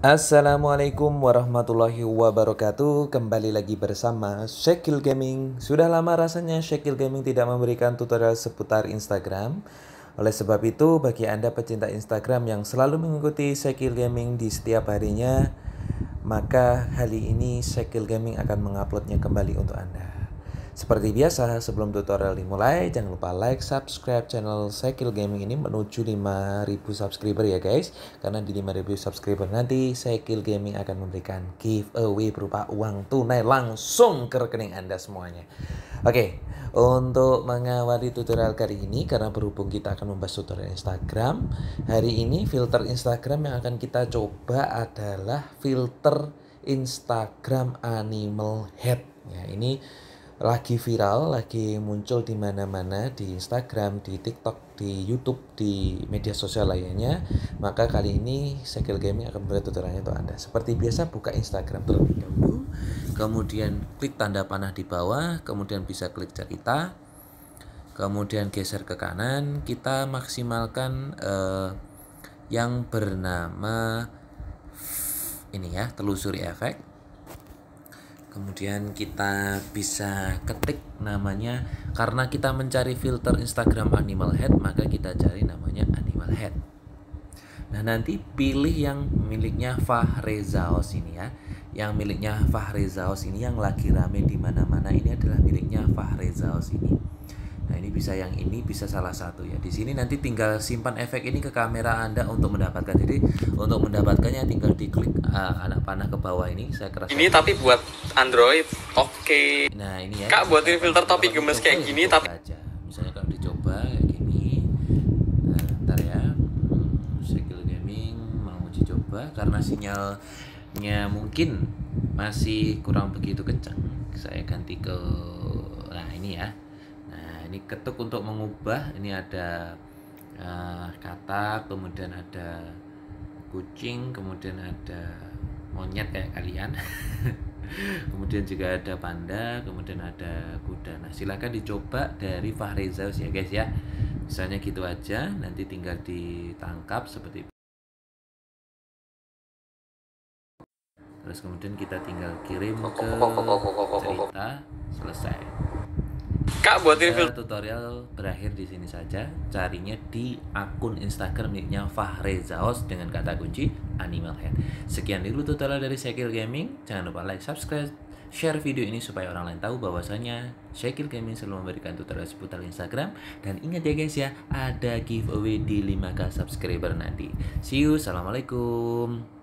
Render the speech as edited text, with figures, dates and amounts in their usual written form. Assalamualaikum warahmatullahi wabarakatuh. Kembali lagi bersama Shakiel Gaming. Sudah lama rasanya Shakiel Gaming tidak memberikan tutorial seputar Instagram. Oleh sebab itu, bagi Anda pecinta Instagram yang selalu mengikuti Shakiel Gaming di setiap harinya, maka kali ini Shakiel Gaming akan menguploadnya kembali untuk Anda. Seperti biasa, sebelum tutorial dimulai, jangan lupa like, subscribe channel Shakiel Gaming ini menuju 5000 subscriber ya guys. Karena di 5000 subscriber nanti Shakiel Gaming akan memberikan giveaway berupa uang tunai langsung ke rekening Anda semuanya. Oke, untuk mengawali tutorial kali ini, karena berhubung kita akan membahas tutorial Instagram, hari ini filter Instagram yang akan kita coba adalah filter Instagram Animal Head. Ya, ini lagi viral, lagi muncul di mana-mana, di Instagram, di TikTok, di YouTube, di media sosial lainnya. Maka kali ini Shakiel Gaming akan membuat tutorialnya untuk Anda. Seperti biasa, buka Instagram terlebih dahulu, kemudian klik tanda panah di bawah, kemudian bisa klik cerita, kemudian geser ke kanan. Kita maksimalkan yang bernama ini ya, telusuri efek. Kemudian kita bisa ketik namanya, karena kita mencari filter Instagram Animal Head, maka kita cari namanya Animal Head. Nah, nanti pilih yang miliknya Fahrezaos ini ya. Yang miliknya Fahrezaos ini yang lagi rame di mana-mana, ini adalah miliknya Fahrezaos ini. Nah, ini bisa yang ini, bisa salah satu ya. Di sini nanti tinggal simpan efek ini ke kamera Anda untuk mendapatkan. Jadi untuk mendapatkannya tinggal diklik anak panah ke bawah ini. Saya kerasa ini tapi buat Android, oke. Nah, ini ya. Kak buatin filter topi gemes kayak gini tapi aja. Misalnya kalau dicoba kayak gini. Nah, bentar ya. Shakiel Gaming mau uji coba karena sinyalnya mungkin masih kurang begitu kencang. Saya ganti ke nah ini ya. Nah, ini ketuk untuk mengubah. Ini ada kata, kemudian ada kucing, kemudian ada monyet kayak kalian. Kemudian juga ada panda, kemudian ada kuda. Nah, silahkan dicoba dari Fahrezaos ya guys ya. Misalnya gitu aja, nanti tinggal ditangkap seperti. Terus kemudian kita tinggal kirim ke cerita, selesai. Kak buatin tutorial berakhir di sini saja. Carinya di akun Instagram miliknya Fahrezaos dengan kata kunci Animal Head. Sekian dulu tutorial dari Shakiel Gaming. Jangan lupa like, subscribe, share video ini supaya orang lain tahu bahwasanya Shakiel Gaming selalu memberikan tutorial seputar Instagram. Dan ingat ya guys ya, ada giveaway di 5K subscriber nanti. See you, assalamualaikum.